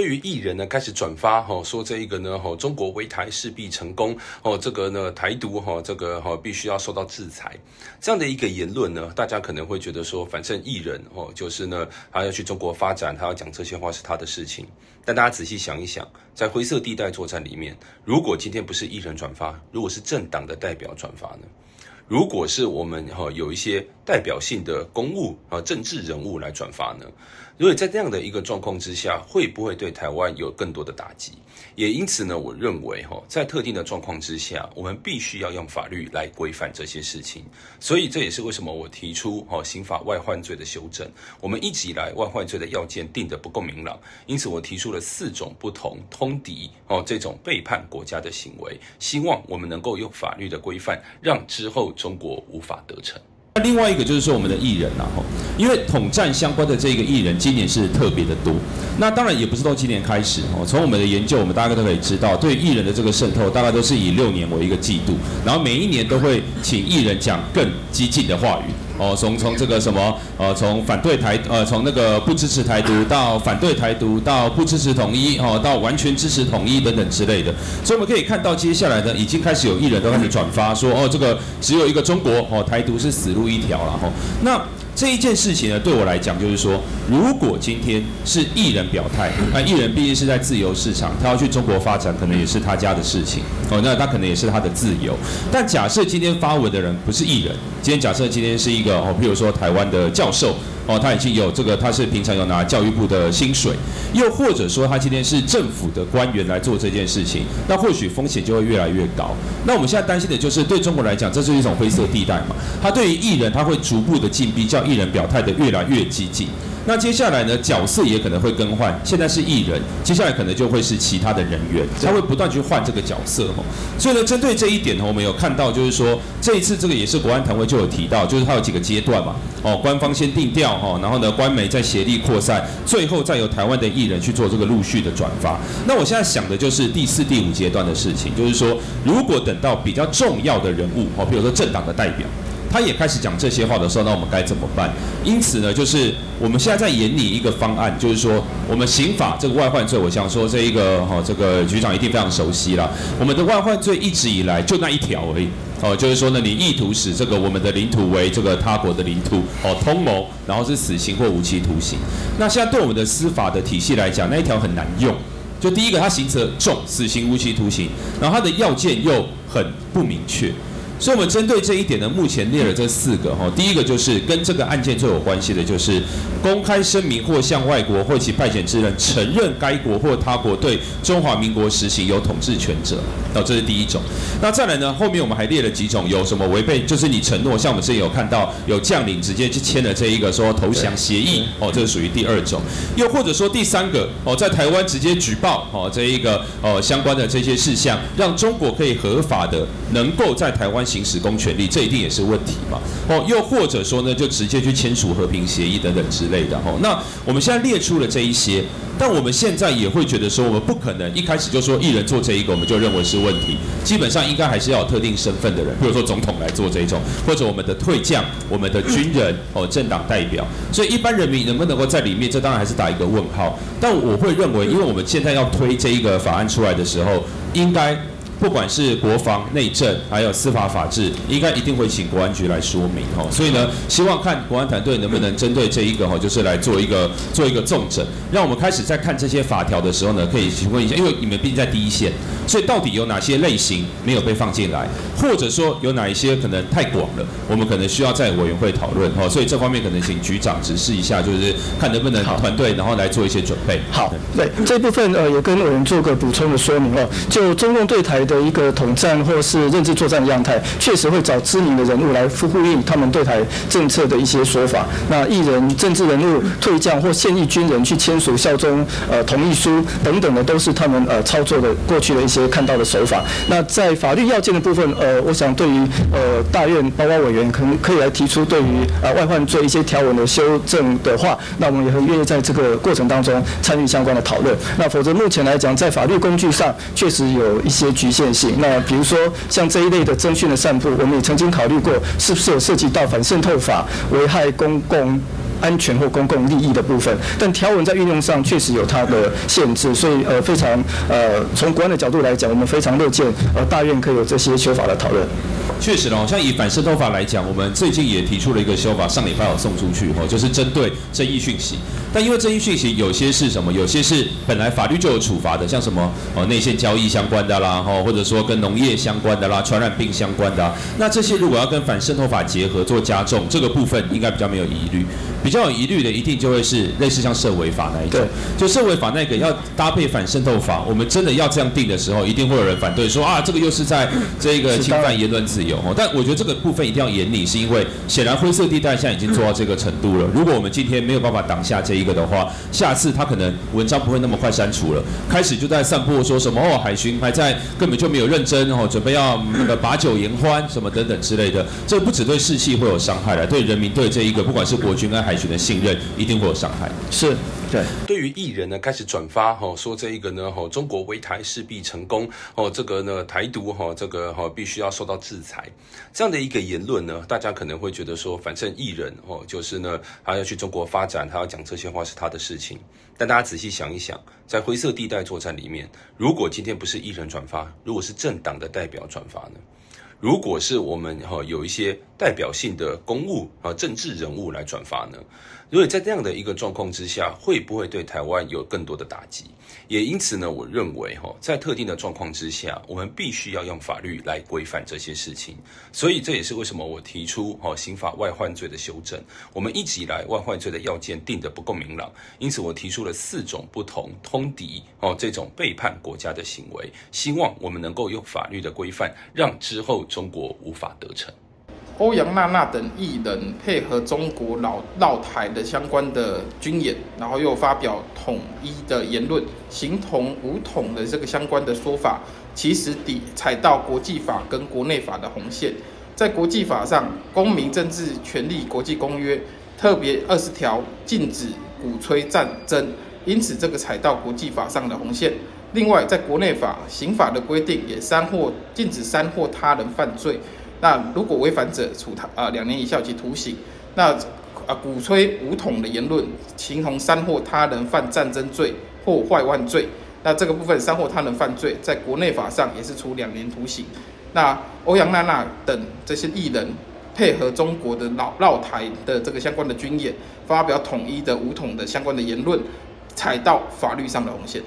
对于艺人呢开始转发说这一个呢中国围台势必成功这个呢台独这个必须要受到制裁这样的一个言论呢，大家可能会觉得说，反正艺人就是呢他要去中国发展，他要讲这些话是他的事情。但大家仔细想一想，在灰色地带作战里面，如果今天不是艺人转发，如果是政党的代表转发呢？如果是我们有一些代表性的公务政治人物来转发呢，如果在这样的一个状况之下，会不会对台湾有更多的打击？也因此呢，我认为在特定的状况之下，我们必须要用法律来规范这些事情。所以这也是为什么我提出刑法外患罪的修正。我们一直以来外患罪的要件定得不够明朗，因此我提出了4种不同通敌这种背叛国家的行为，希望我们能够用法律的规范，让之后中国无法得逞。那另外一个就是说我们的艺人因为统战相关的这个艺人今年是特别的多。那当然也不是从今年开始从我们的研究，我们大概都可以知道，对艺人的这个渗透大概都是以6年为一个季度，然后每一年都会请艺人讲更激进的话语。从这个什么从反对台从那个不支持台独到反对台独到不支持统一到完全支持统一等等之类的。所以我们可以看到接下来呢，已经开始有艺人都开始转发说这个只有一个中国台独是死路一条了那这一件事情呢，对我来讲就是说，如果今天是艺人表态，那艺人毕竟是在自由市场，他要去中国发展，可能也是他家的事情那他可能也是他的自由。但假设今天发文的人不是艺人，假设今天是一个譬如说台湾的教授他已经有这个，他是平常有拿教育部的薪水，又或者说他今天是政府的官员来做这件事情，那或许风险就会越来越高。那我们现在担心的就是，对中国来讲，这是一种灰色地带嘛，他对于艺人，他会逐步的禁闭，叫艺人表态的越来越激进。那接下来呢，角色也可能会更换，现在是艺人，接下来可能就会是其他的人员，他会不断去换这个角色所以呢，针对这一点我们有看到，就是说这一次这个也是国安堂会就有提到，就是它有几个阶段嘛官方先定调然后呢，官媒再协力扩散，最后再由台湾的艺人去做这个陆续的转发。那我现在想的就是第4、第5阶段的事情，就是说如果等到比较重要的人物比如说政党的代表。他也开始讲这些话的时候，那我们该怎么办？因此呢，就是我们现在在研拟一个方案，就是说我们刑法这个外患罪，我想说这一个这个局长一定非常熟悉啦。我们的外患罪一直以来就那一条而已。就是说呢，你意图使这个我们的领土为这个他国的领土通谋，然后是死刑或无期徒刑。那现在对我们的司法的体系来讲，那一条很难用。就第一个，它刑责重，死刑、无期徒刑，然后它的要件又很不明确。所以，我们针对这一点呢，目前列了这4个第一个就是跟这个案件最有关系的，就是公开声明或向外国或其派遣之人承认该国或他国对中华民国实行有统治权者。这是第1种。那再来呢，后面我们还列了几种，有什么违背，就是你承诺，像我们之前有看到有将领直接去签了这一个说投降协议这是属于第2种。又或者说第3个在台湾直接举报这一个相关的这些事项，让中国可以合法的能够在台湾行使公权力，这一定也是问题嘛又或者说呢，就直接去签署和平协议等等之类的那我们现在列出了这一些，但我们现在也会觉得说，我们不可能一开始就说艺人做这一个我们就认为是问题，基本上应该还是要有特定身份的人，比如说总统来做这一种，或者我们的退将、我们的军人政党代表，所以一般人民能不能够在里面，这当然还是打一个问号。但我会认为，因为我们现在要推这一个法案出来的时候，应该。不管是国防、内政，还有司法法制，应该一定会请国安局来说明所以呢，希望看国安团队能不能针对这一个就是来做一个重整，让我们开始在看这些法条的时候呢，可以询问一下，因为你们毕竟在第一线，所以到底有哪些类型没有被放进来，或者说有哪一些可能太广了，我们可能需要在委员会讨论所以这方面可能请局长指示一下，就是看能不能团队然后来做一些准备。好，对这部分有跟委员做个补充的说明就中共对台。的一个统战或是认知作战的样态，确实会找知名的人物来呼应他们对台政策的一些说法。那艺人、政治人物、退将或现役军人去签署效忠同意书等等的，都是他们操作的过去的一些看到的手法。那在法律要件的部分，我想对于大院包括委员可能可以来提出对于外患罪一些条文的修正的话，那我们也很愿意在这个过程当中参与相关的讨论。那否则目前来讲，在法律工具上确实有一些局限。那比如说像这一类的征讯的散布，我们也曾经考虑过是不是有涉及到反渗透法、危害公共安全或公共利益的部分。但条文在运用上确实有它的限制，所以非常从国安的角度来讲，我们非常乐见大院可以有这些修法的讨论。 确实哦，像以反渗透法来讲，我们最近也提出了一个修法，上礼拜有送出去哦，就是针对争议讯息。但因为争议讯息有些是什么，有些是本来法律就有处罚的，像什么内线交易相关的啦，或者说跟农业相关的啦，传染病相关的啊。那这些如果要跟反渗透法结合做加重，这个部分应该比较没有疑虑。比较有疑虑的，一定就会是类似像涉违法那一种。就涉违法那个要搭配反渗透法，我们真的要这样定的时候，一定会有人反对说啊，这个又是在这个侵犯言论自由。 但我觉得这个部分一定要严厉，是因为显然灰色地带现在已经做到这个程度了。如果我们今天没有办法挡下这一个的话，下次他可能文章不会那么快删除了，开始就在散播说什么哦海巡还在根本就没有认真哦，准备要那个把酒言欢什么等等之类的。这不只对士气会有伤害了，对人民对这一个不管是国军跟海巡的信任一定会有伤害。是。 对，对于艺人呢，开始转发哈，说这一个呢，哈，中国围台势必成功哦，这个呢，台独哈，这个哈，必须要受到制裁，这样的一个言论呢，大家可能会觉得说，反正艺人哦，就是呢，他要去中国发展，他要讲这些话是他的事情。但大家仔细想一想，在灰色地带作战里面，如果今天不是艺人转发，如果是政党的代表转发呢？ 如果是我们有一些代表性的公务啊、政治人物来转发呢，如果在这样的一个状况之下，会不会对台湾有更多的打击？也因此呢，我认为在特定的状况之下，我们必须要用法律来规范这些事情。所以这也是为什么我提出刑法外患罪的修正。我们一直以来外患罪的要件定得不够明朗，因此我提出了4种不同通敌这种背叛国家的行为，希望我们能够用法律的规范，让之后。 中国无法得逞。欧阳娜娜等艺人配合中国绕台的相关的军演，然后又发表统一的言论，形同武统的这个相关的说法，其实踩到国际法跟国内法的红线。在国际法上，《公民政治权利国际公约》特别20条禁止鼓吹战争，因此这个踩到国际法上的红线。 另外，在国内法、刑法的规定也禁止煽惑他人犯罪。那如果违反者，处2年以下有期徒刑。那鼓吹武统的言论，形同煽惑他人犯战争罪或坏案罪。那这个部分煽惑他人犯罪，在国内法上也是处2年徒刑。那欧阳娜娜等这些艺人配合中国的绕台的这个相关的军演，发表统一的武统的相关的言论，踩到法律上的红线。